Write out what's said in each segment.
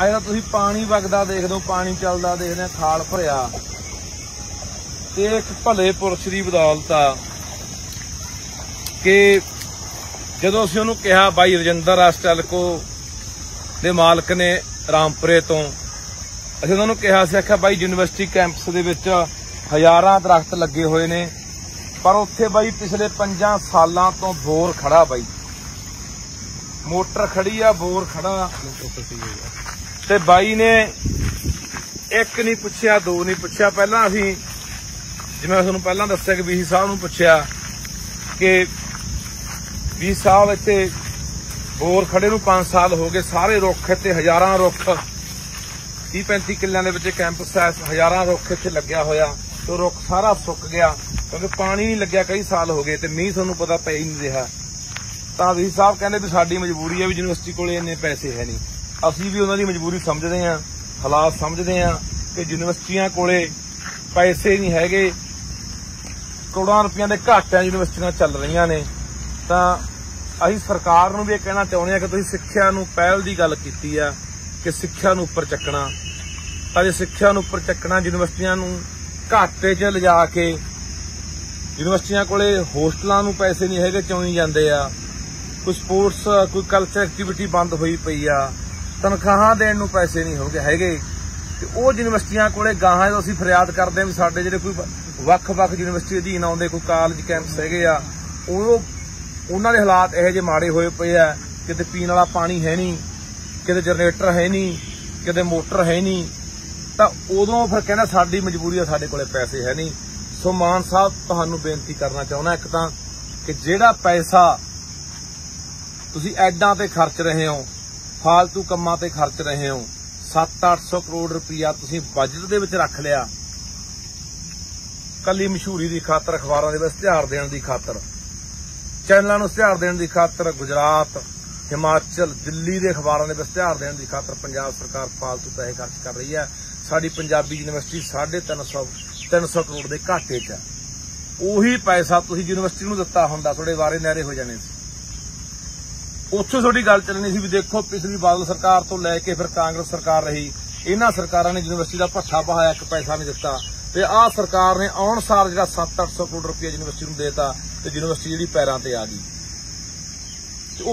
ਆਏ ਤਾਂ ਤੁਸੀਂ ਪਾਣੀ ਵਗਦਾ ਦੇਖਦੇ ਹੋ, ਪਾਣੀ ਚੱਲਦਾ ਦੇਖਦੇ ਆ, ਖਾਲ ਭਰਿਆ। ਤੇ ਇੱਕ ਭਲੇ ਪੁਰਸ਼ ਦੀ ਬਦੌਲਤ ਆ ਕਿ ਜਦੋਂ ਅਸੀਂ ਉਹਨੂੰ ਕਿਹਾ ਬਾਈ ਰਜਿੰਦਰ ਆਸਟੈਲਕੋ ਦੇ ਮਾਲਕ ਨੇ ਰਾਮਪੁਰੇ ਤੋਂ, ਅਸੀਂ ਉਹਨਾਂ ਨੂੰ ਕਿਹਾ ਸੀ, ਆਖਿਆ ਬਾਈ ਯੂਨੀਵਰਸਿਟੀ ਕੈਂਪਸ ਦੇ ਵਿੱਚ ਹਜ਼ਾਰਾਂ ਦਰਖਤ ਲੱਗੇ ਹੋਏ ਨੇ, ਪਰ ਉੱਥੇ ਬਾਈ ਪਿਛਲੇ 5 ਸਾਲਾਂ ਤੋਂ ਬੋਰ ਖੜਾ, ਬਾਈ ਮੋਟਰ ਖੜੀ ਆ, ਬੋਰ ਖੜਾ। ਤੇ ਬਾਈ ਨੇ ਇੱਕ ਨਹੀਂ ਪੁੱਛਿਆ, ਦੋ ਨਹੀਂ ਪੁੱਛਿਆ, ਪਹਿਲਾਂ ਅਸੀਂ ਜਿਵੇਂ ਤੁਹਾਨੂੰ ਪਹਿਲਾਂ ਦੱਸਿਆ ਕਿ ਵੀਸੀ ਸਾਹਿਬ ਨੂੰ ਪੁੱਛਿਆ ਕਿ ਵੀ ਸਾਹਿਬ ਇੱਥੇ ਬੋਰ ਖੜੇ ਨੂੰ 5 ਸਾਲ ਹੋ ਗਏ, ਸਾਰੇ ਰੁੱਖ ਇੱਥੇ ਹਜ਼ਾਰਾਂ ਰੁੱਖ 30-35 ਕਿੱਲਿਆਂ ਦੇ ਵਿੱਚ ਕੈਂਪਸ ਹੈ, ਹਜ਼ਾਰਾਂ ਰੁੱਖ ਇੱਥੇ ਲੱਗਿਆ ਹੋਇਆ, ਤੇ ਰੁੱਖ ਸਾਰਾ ਸੁੱਕ ਗਿਆ ਕਿਉਂਕਿ ਪਾਣੀ ਨਹੀਂ ਲੱਗਿਆ, ਕਈ ਸਾਲ ਹੋ ਗਏ ਤੇ ਮੀਂਹ ਤੁਹਾਨੂੰ ਪਤਾ ਪੈ ਹੀ ਨਹੀਂ ਰਿਹਾ। ਤਾਂ ਵੀ ਸਾਹਿਬ ਕਹਿੰਦੇ ਵੀ ਸਾਡੀ ਮਜਬੂਰੀ ਹੈ, ਵੀ ਯੂਨੀਵਰਸਿਟੀ ਕੋਲੇ ਇੰਨੇ ਪੈਸੇ ਹੈ ਨਹੀਂ। ਅਸੀਂ ਵੀ ਉਹਨਾਂ ਦੀ ਮਜਬੂਰੀ ਸਮਝਦੇ ਹਾਂ, ਹਾਲਾਤ ਸਮਝਦੇ ਹਾਂ ਕਿ ਯੂਨੀਵਰਸਿਟੀਆਂ ਕੋਲੇ ਪੈਸੇ ਨਹੀਂ ਹੈਗੇ, ਕਰੋੜਾਂ ਰੁਪਈਆਂ ਦੇ ਘਾਟਿਆਂ ਯੂਨੀਵਰਸਿਟੀਆਂ ਚੱਲ ਰਹੀਆਂ ਨੇ। ਤਾਂ ਅਸੀਂ ਸਰਕਾਰ ਨੂੰ ਵੀ ਇਹ ਕਹਿਣਾ ਚਾਹੁੰਦੇ ਹਾਂ ਕਿ ਤੁਸੀਂ ਸਿੱਖਿਆ ਨੂੰ ਪਹਿਲ ਦੀ ਗੱਲ ਕੀਤੀ ਆ ਕਿ ਸਿੱਖਿਆ ਨੂੰ ਉੱਪਰ ਚੱਕਣਾ, ਤਾਂ ਜੇ ਸਿੱਖਿਆ ਨੂੰ ਉੱਪਰ ਚੱਕਣਾ ਯੂਨੀਵਰਸਿਟੀਆਂ ਨੂੰ ਘਾਟੇ 'ਚ ਲਿਜਾ ਕੇ, ਯੂਨੀਵਰਸਿਟੀਆਂ ਕੋਲੇ ਹੋਸਟਲਾਂ ਨੂੰ ਪੈਸੇ ਨਹੀਂ ਹੈਗੇ, ਚੋਈ ਜਾਂਦੇ ਆ, ਕੋਈ ਸਪੋਰਟਸ ਕੋਈ ਕਲਚਰ ਐਕਟੀਵਿਟੀ ਬੰਦ ਹੋਈ ਪਈ ਆ, ਤਨਖਾਹਾਂ ਦੇਣ ਨੂੰ ਪੈਸੇ ਨਹੀਂ ਹੋਗੇ ਹੈਗੇ। ਤੇ ਉਹ ਯੂਨੀਵਰਸਿਟੀਆਂ ਕੋਲੇ ਗਾਹਾਂ ਤੋਂ ਅਸੀਂ ਫਰਿਆਦ ਕਰਦੇ ਹਾਂ ਵੀ ਸਾਡੇ ਜਿਹੜੇ ਕੋਈ ਵੱਖ-ਵੱਖ ਯੂਨੀਵਰਸਿਟੀ ਅਧੀਨ ਆਉਂਦੇ ਕੋਈ ਕਾਲਜ ਕੈਂਪਸ ਹੈਗੇ ਆ, ਉਹਨਾਂ ਦੇ ਹਾਲਾਤ ਇਹੋ ਜਿਹੇ ਮਾੜੇ ਹੋਏ ਪਏ ਆ, ਕਿਤੇ ਪੀਣ ਵਾਲਾ ਪਾਣੀ ਹੈ ਨਹੀਂ, ਕਿਤੇ ਜਨਰੇਟਰ ਹੈ ਨਹੀਂ, ਕਿਤੇ ਮੋਟਰ ਹੈ ਨਹੀਂ। ਤਾਂ ਉਦੋਂ ਫਿਰ ਕਹਿੰਦਾ ਸਾਡੀ ਮਜਬੂਰੀ ਆ, ਸਾਡੇ ਕੋਲੇ ਪੈਸੇ ਹੈ ਨਹੀਂ। ਸੋ ਮਾਨ ਸਾਹਿਬ ਤੁਹਾਨੂੰ ਬੇਨਤੀ ਕਰਨਾ ਚਾਹੁੰਦਾ, ਇੱਕ ਤਾਂ ਕਿ ਜਿਹੜਾ ਪੈਸਾ ਤੁਸੀਂ ਐਡਾਂ ਤੇ ਖਰਚ ਰਹੇ ਹੋ, ਫਾਲਤੂ ਕੰਮਾਂ ਤੇ ਖਰਚ ਰਹੇ ਹੋ, 700-800 ਕਰੋੜ ਰੁਪਇਆ ਤੁਸੀਂ ਬਜਟ ਦੇ ਵਿੱਚ ਰੱਖ ਲਿਆ, ਕੱਲੀ ਮਸ਼ਹੂਰੀ ਦੀ ਖਾਤਰ, ਅਖਬਾਰਾਂ ਦੇ ਵਿੱਚ ਇਸ਼ਤਿਹਾਰ ਦੇਣ ਦੀ ਖਾਤਰ, ਚੈਨਲਾਂ ਨੂੰ ਇਸ਼ਤਿਹਾਰ ਦੇਣ ਦੀ ਖਾਤਰ, ਗੁਜਰਾਤ, ਹਿਮਾਚਲ, ਦਿੱਲੀ ਦੇ ਅਖਬਾਰਾਂ ਦੇ ਵਿੱਚ ਇਸ਼ਤਿਹਾਰ ਦੇਣ ਦੀ ਖਾਤਰ ਪੰਜਾਬ ਸਰਕਾਰ ਫਾਲਤੂ ਪੈਸੇ ਖਰਚ ਕਰ ਰਹੀ ਹੈ। ਸਾਡੀ ਪੰਜਾਬੀ ਯੂਨੀਵਰਸਿਟੀ 350 ਕਰੋੜ ਦੇ ਘਾਟੇ 'ਚ ਹੈ। ਉਹੀ ਪੈਸਾ ਤੁਸੀਂ ਯੂਨੀਵਰਸਿਟੀ ਨੂੰ ਦਿੱਤਾ ਹੁੰਦਾ, ਤੁਹਾਡੇ ਵਾਰੇ ਨਾਅਰੇ ਹੋ ਜਾਣੇ ਸੀ, ਉੱਥੇ ਤੁਹਾਡੀ ਗੱਲ ਚੱਲਣੀ ਸੀ ਵੀ ਦੇਖੋ ਪਿਛਲੀ ਬਾਦਲ ਸਰਕਾਰ ਤੋਂ ਲੈ ਕੇ ਫਿਰ ਕਾਂਗਰਸ ਸਰਕਾਰ ਰਹੀ, ਇਹਨਾਂ ਸਰਕਾਰਾਂ ਨੇ ਯੂਨੀਵਰਸਿਟੀ ਦਾ ਭੱਠਾ ਬਹਾਇਆ, ਇੱਕ ਪੈਸਾ ਨਹੀਂ ਦਿੱਤਾ। ਤੇ ਆਹ ਸਰਕਾਰ ਨੇ ਆਉਣ ਸਾਰ ਜਿਹੜਾ 700-800 ਕਰੋੜ ਰੁਪਇਆ ਯੂਨੀਵਰਸਿਟੀ ਨੂੰ ਦੇਤਾ ਤੇ ਯੂਨੀਵਰਸਿਟੀ ਜਿਹੜੀ ਪੈਰਾਂ ਤੇ ਆ ਗਈ।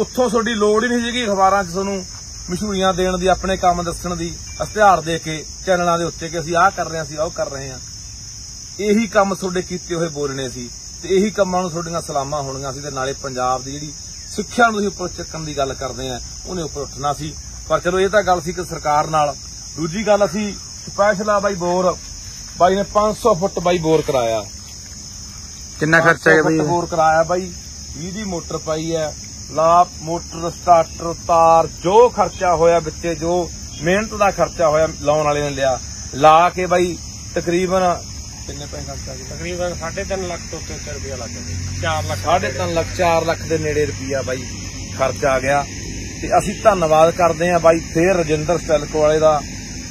ਉੱਥੋਂ ਤੁਹਾਡੀ ਲੋੜ ਹੀ ਨਹੀਂ ਸੀਗੀ ਅਖਬਾਰਾਂ 'ਚ ਤੁਹਾਨੂੰ ਮਸ਼ਹੂਰੀਆਂ ਦੇਣ ਦੀ, ਆਪਣੇ ਕੰਮ ਦੱਸਣ ਦੀ, ਇਸ਼ਤਿਹਾਰ ਦੇ ਕੇ ਚੈਨਲਾਂ ਦੇ ਉੱਤੇ ਕਿ ਅਸੀਂ ਆਹ ਕਰ ਰਹੇ ਹਾਂ, ਅਸੀਂ ਉਹ ਕਰ ਰਹੇ ਹਾਂ। ਇਹੀ ਕੰਮ ਤੁਹਾਡੇ ਕੀਤੇ ਹੋਏ ਬੋਲਣੇ ਸੀ ਤੇ ਇਹੀ ਕੰਮਾਂ ਨੂੰ ਤੁਹਾਡੀਆਂ ਸਲਾਮਾਂ ਹੋਣੀਆਂ ਸੀ। ਤੇ ਨਾਲੇ ਪੰਜਾਬ ਦੀ ਜਿਹੜੀ ਸਿੱਖਿਆ ਨੂੰ ਤੁਸੀਂ ਉੱਪਰ ਚੱਕਣ ਦੀ ਗੱਲ ਕਰਦੇ ਆ, ਉਹਨੇ ਉੱਪਰ ਉੱਠਣਾ ਸੀ। ਪਰ ਚਲੋ ਇਹ ਤਾਂ ਗੱਲ ਸੀ ਕਿ ਸਰਕਾਰ ਨਾਲ। ਦੂਜੀ ਗੱਲ, ਅਸੀਂ ਸਪੈਸ਼ਲ ਆ ਬਾਈ ਬੋਰ, ਬਾਈ ਨੇ 500 ਫੁੱਟ ਬਾਈ ਬੋਰ ਕਰਾਇਆ। ਕਿੰਨਾ ਖਰਚਾ ਹੈ ਬਾਈ? ਬੋਰ ਕਰਾਇਆ ਬਾਈ, 20 ਦੀ ਮੋਟਰ ਪਾਈ ਹੈ, ਲਾਪ, ਮੋਟਰ, ਸਟਾਰਟਰ, ਤਾਰ, ਜੋ ਖਰਚਾ ਹੋਇਆ ਵਿੱਚੇ, ਜੋ ਮਿਹਨਤ ਦਾ ਖਰਚਾ ਹੋਇਆ ਲਾਉਣ ਵਾਲੇ ਨੇ ਲਿਆ, ਲਾ ਕੇ ਬਾਈ ਤਕਰੀਬਨ ਕਿੰਨੇ ਪੈਸੇ ਖਰਚਾ ਗਏ? ਤਕਰੀਬਨ 3.5 ਲੱਖ ਤੋਂ 3 ਰੁਪਇਆ ਲੱਗ ਗਿਆ, 4 ਲੱਖ 3.5 ਲੱਖ 4 ਲੱਖ ਦੇ ਨੇੜੇ ਰੁਪਇਆ ਬਾਈ ਖਰਚਾ ਆ ਗਿਆ। ਤੇ ਅਸੀਂ ਧੰਨਵਾਦ ਕਰਦੇ ਹਾਂ ਬਾਈ ਫੇਰ ਰਜਿੰਦਰ ਸਟੈਲਕੋ ਵਾਲੇ ਦਾ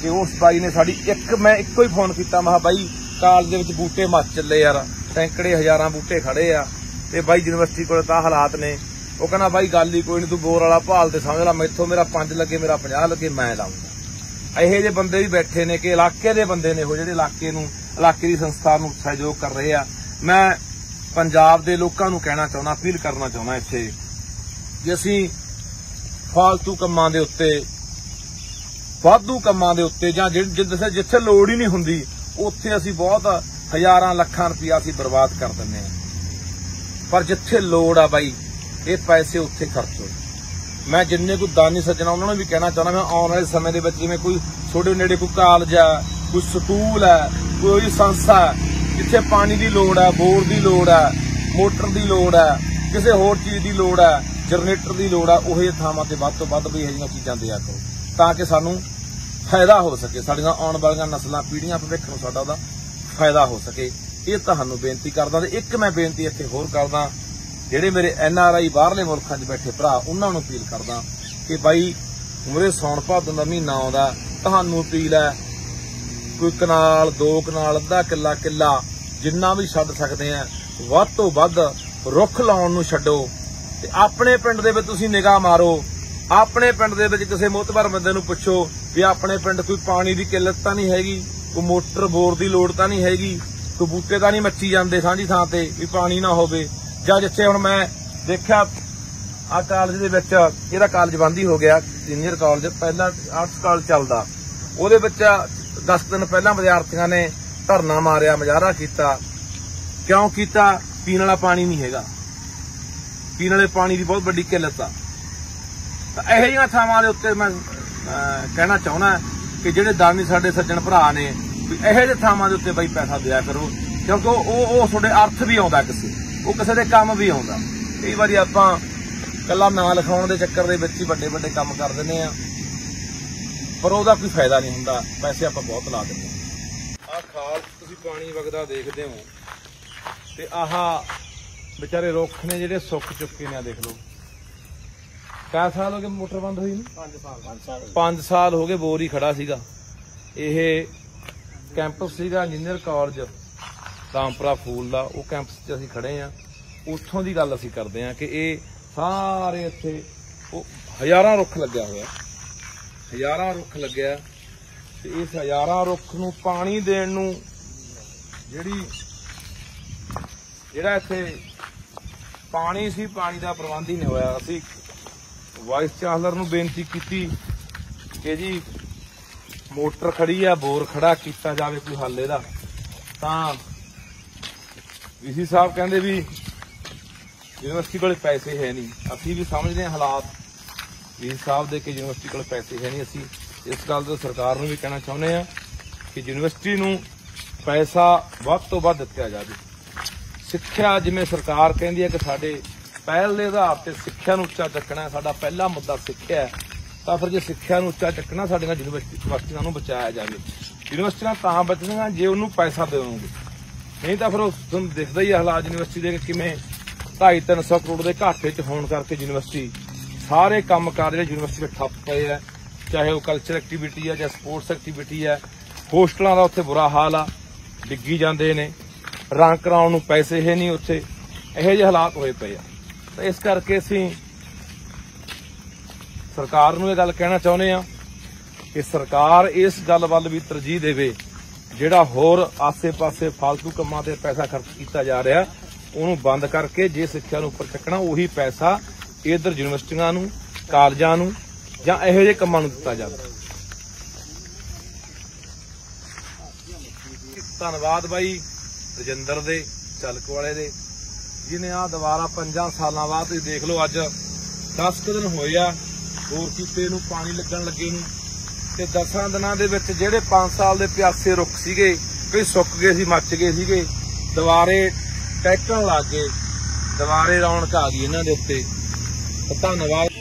ਕਿ ਉਸ ਬਾਈ ਨੇ ਸਾਡੀ ਮੈਂ ਇੱਕੋ ਹੀ ਫੋਨ ਕੀਤਾ, ਮਹਾ ਬਾਈ ਕਾਲਜ ਦੇ ਵਿੱਚ ਬੂਟੇ ਮੱਚ ਚੱਲੇ ਯਾਰ, ਸੈਂਕੜੇ ਹਜ਼ਾਰਾਂ ਬੂਟੇ ਖੜੇ ਆ ਤੇ ਬਾਈ ਯੂਨੀਵਰਸਿਟੀ ਕੋਲ ਤਾਂ ਹਾਲਾਤ ਨੇ। ਉਹ ਕਹਿੰਦਾ ਬਾਈ ਗੱਲ ਹੀ ਕੋਈ ਨਹੀਂ, ਤੂੰ ਬੋਰ ਵਾਲਾ ਭਾਲ ਤੇ ਸਮਝ ਲੈ, ਮੈਥੋਂ ਮੇਰਾ 5 ਲੱਗੇ, ਮੇਰਾ 50 ਲੱਗੇ, ਮੈਂ ਲਾਉਂਗਾ। ਇਹੋ ਜਿਹੇ ਬੰਦੇ ਵੀ ਬੈਠੇ ਨੇ ਕਿ ਇਲਾਕੇ ਦੇ ਬੰਦੇ ਨੇ ਉਹ, ਜਿਹੜੇ ਇਲਾਕੇ ਨੂੰ, ਇਲਾਕੇ ਦੀ ਸੰਸਥਾ ਨੂੰ ਸਹਿਯੋਗ ਕਰ ਰਹੇ ਆ। ਮੈਂ ਪੰਜਾਬ ਦੇ ਲੋਕਾਂ ਨੂੰ ਕਹਿਣਾ ਚਾਹੁੰਦਾ, ਅਪੀਲ ਕਰਨਾ ਚਾਹੁੰਦਾ ਇੱਥੇ, ਜੇ ਅਸੀਂ ਫਾਲਤੂ ਕੰਮਾਂ ਦੇ ਉੱਤੇ, ਵਾਧੂ ਕੰਮਾਂ ਦੇ ਉੱਤੇ, ਜਾਂ ਜਿੱਥੇ ਲੋੜ ਹੀ ਨਹੀਂ ਹੁੰਦੀ ਉੱਥੇ ਅਸੀਂ ਬਹੁਤ ਹਜ਼ਾਰਾਂ ਲੱਖਾਂ ਰੁਪਇਆ ਅਸੀਂ ਬਰਬਾਦ ਕਰ ਦਿੰਦੇ ਹਾਂ। ਪਰ ਜਿੱਥੇ ਲੋੜ ਆ ਬਾਈ, ਇਹ ਪੈਸੇ ਉੱਥੇ ਖਰਚੋ। ਮੈਂ ਜਿੰਨੇ ਕੋਈ ਦਾਨੀ ਸੱਜਣਾ ਉਹਨਾਂ ਨੂੰ ਵੀ ਕਹਿਣਾ ਚਾਹੁੰਦਾ, ਮੈਂ ਆਉਣ ਵਾਲੇ ਸਮੇਂ ਦੇ ਵਿੱਚ ਜਿਵੇਂ ਕੋਈ ਛੋਟੇ ਨੇੜੇ ਕੋਈ ਕਾਲਜ ਆ, ਕੋਈ ਸਕੂਲ ਆ, ਕੋਈ ਸੰਸਥਾ ਜਿੱਥੇ ਪਾਣੀ ਦੀ ਲੋੜ ਆ, ਬੋਰ ਦੀ ਲੋੜ ਆ, ਮੋਟਰ ਦੀ ਲੋੜ ਆ, ਕਿਸੇ ਹੋਰ ਚੀਜ਼ ਦੀ ਲੋੜ ਆ, ਜਨਰੇਟਰ ਦੀ ਲੋੜ ਆ, ਉਹੇ ਥਾਵਾਂ ਤੇ ਵੱਧ ਤੋਂ ਵੱਧ ਵੀ ਇਹੋ ਜਿਹੀਆਂ ਚੀਜ਼ਾਂ ਦਿਆ ਕਰੋ ਤਾਂ ਕਿ ਸਾਨੂੰ ਫਾਇਦਾ ਹੋ ਸਕੇ, ਸਾਡੀਆਂ ਆਉਣ ਵਾਲੀਆਂ ਨਸਲਾਂ, ਪੀੜ੍ਹੀਆਂ, ਭਵਿੱਖ ਨੂੰ ਸਾਡਾ ਉਹਦਾ ਫਾਇਦਾ ਹੋ ਸਕੇ। ਇਹ ਤੁਹਾਨੂੰ ਬੇਨਤੀ ਕਰਦਾ। ਤੇ ਇੱਕ ਮੈਂ ਬੇਨਤੀ ਇੱਥੇ ਹੋਰ ਕਰਦਾ, ਜਿਹੜੇ ਮੇਰੇ NRI ਬਾਹਰਲੇ ਮੁਲਕਾਂ 'ਚ ਬੈਠੇ ਭਰਾ, ਉਹਨਾਂ ਨੂੰ ਅਪੀਲ ਕਰਦਾ ਕਿ ਬਾਈ ਮੂਹਰੇ ਸਾਉਣ ਭਾਦੋਂ ਦਾ ਮਹੀਨਾ ਆਉਂਦਾ, ਤੁਹਾਨੂੰ ਅਪੀਲ ਹੈ ਕੋਈ ਕਨਾਲ, 2 ਕਨਾਲ, ਅੱਧਾ ਕਿੱਲਾ, ਕਿੱਲਾ, ਜਿੰਨਾ ਵੀ ਛੱਡ ਸਕਦੇ ਆ ਵੱਧ ਤੋਂ ਵੱਧ ਰੁੱਖ ਲਾਉਣ ਨੂੰ ਛੱਡੋ। ਤੇ ਆਪਣੇ ਪਿੰਡ ਦੇ ਵਿੱਚ ਤੁਸੀਂ ਨਿਗਾਹ ਮਾਰੋ अपने पिंड दे विच किसे मोहतबर बंदे नूं पुछो भी अपने पिंड कोई पानी दी किल्लत तां नहीं हैगी, कोई मोटर बोर दी लोड़ तां नहीं हैगी, कोई बूटे तां नहीं मच्ची जांदे सांझी थां ते भी पानी ना होवे। जां जिथे हुण मैं देखिया आ कालेज दे विच इहदा कालेज बंद ही हो गया, सीनियर कालेज पहला आर्ट्स कालेज चलदा, ਉਹਦੇ ਵਿੱਚ 10 ਦਿਨ ਪਹਿਲਾਂ ਵਿਦਿਆਰਥੀਆਂ ਨੇ ਧਰਨਾ ਮਾਰਿਆ, ਮੁਜ਼ਾਹਰਾ ਕੀਤਾ। ਕਿਉਂ ਕੀਤਾ? ਪੀਣ ਵਾਲਾ ਪਾਣੀ ਨਹੀਂ ਹੈਗਾ, ਪੀਣ ਵਾਲੇ ਪਾਣੀ ਦੀ ਬਹੁਤ ਵੱਡੀ ਕਿੱਲਤ ਆ। ਤਾਂ ਇਹੋ ਜਿਹੀਆਂ ਥਾਵਾਂ ਦੇ ਉੱਤੇ ਮੈਂ ਕਹਿਣਾ ਚਾਹੁੰਦਾ ਕਿ ਜਿਹੜੇ ਦਾਨੀ ਸਾਡੇ ਸੱਜਣ ਭਰਾ ਨੇ ਵੀ ਇਹੋ ਜਿਹੇ ਥਾਵਾਂ ਦੇ ਉੱਤੇ ਬਈ ਪੈਸਾ ਦਿਆ ਕਰੋ, ਕਿਉਂਕਿ ਉਹ ਤੁਹਾਡੇ ਅਰਥ ਵੀ ਆਉਂਦਾ, ਕਿਸੇ ਉਹ ਕਿਸੇ ਦੇ ਕੰਮ ਵੀ ਆਉਂਦਾ। ਕਈ ਵਾਰੀ ਆਪਾਂ ਕੱਲਾ ਨਾਂ ਲਿਖਾਉਣ ਦੇ ਚੱਕਰ ਦੇ ਵਿੱਚ ਹੀ ਵੱਡੇ ਵੱਡੇ ਕੰਮ ਕਰ ਦਿੰਦੇ ਆ, पर उसका कोई फायदा नहीं होंगे, पैसे आप बहुत ला देंगे। आ खाल तुसीं पानी वगदा देखते हो ते आह बेचारे रुख ने जिहड़े सुक चुके ने, देख लो क्या साल हो गए मोटर बंद हुई नहीं, 5 साल हो गए, बोर ही खड़ा सीगा। यह कैंपस सीगा इंजीनियर कॉलेज रामपुरा फूल का, वो कैंपस असीं खड़े हाँ, उत्थों की गल असीं करते हैं कि ये सारे इत्थे हज़ारां रुख लग्या होया, हज़ारां रुख लग्या। इस हज़ारां रुख नूं पानी देण नूं जिहड़ा इत्थे पानी सी, पानी दा प्रबंध ही नहीं होया। असीं वाइस चांसलर नूं बेनती कीती कि जी मोटर खड़ी आ, बोर खड़ा कीता जावे, कोई हल इहदा। तां वीसी साहब कहिंदे भी यूनिवर्सिटी कोल पैसे है नहीं। असीं भी समझदे हां हालात वीर साहब दे के यूनिवर्सिटी को पैसे है नहीं। असी इस गल तो सरकार नूं भी कहना चाहुंदे आ कि यूनिवर्सिटी नूं पैसा वध तों वध दित्ता जावे। सिक्ख्या जिवें सरकार कहंदी है कि साडे पहल दे आधार ते सिक्ख्या नूं उच्चा चुकना, साडा पहला मुद्दा सिक्ख्या है, तां फिर जे सिक्ख्या नूं उच्चा चुकना साडीआं यूनिवर्सिटीआं नूं बचाया जावे। यूनिवर्सिटीआं तां बचणगीआं जे उहनूं पैसा देवोंगे, नहीं तां फिर तुहानूं दिखदा ही हालात यूनिवर्सिटी दे किवें 250-300 ਕਰੋੜ ਦੇ ਘਾਟੇ 'ਚ ਹੋਣ ਕਰਕੇ यूनिवर्सिटी सारे काम कार यूनिवर्सिटी ठप्प पे है, चाहे वह कल्चर एक्टिविटी है, चाहे स्पोर्ट्स एक्टिविटी है। होस्टलों का उत्थे बुरा हाल आ, डिग्गी जाते हैं, रंग कराने को पैसे है नहीं, उत्थे इहो जिहे हालात होए पे आ। तो इस करके असीं सरकार नूं इह गल कहना चाहुंदे आ कि सरकार इस गल वल भी तरजीह देवे, जिहड़ा होर आसे पासे फालतू कामां ते पैसा खर्च किया जा रहा उहनूं बंद करके जे सिक्ख्या नूं उपर चकना उही पैसा इधर यूनिवर्सिटियां नूं, कालजां नूं जां इहो जिहे कामां नूं दित्ता जावे। धन्नवाद बाई रजिंदर दे चलक वाले दे, जिन्हें आ दुबारा 5 सालां बाद देख लो अज 10 दिन होए आ बोर कीते नूं, पानी लगन लगे नूं, ते 10 दिनां दे विच जिहड़े 5 साल दे प्यासे रुख सीगे कई सुक गए सी, मच गए सीगे, दुबारे टैकण लग गए, दुबारे रौनक आ गई इन्हां दे उत्ते। धन्यवाद।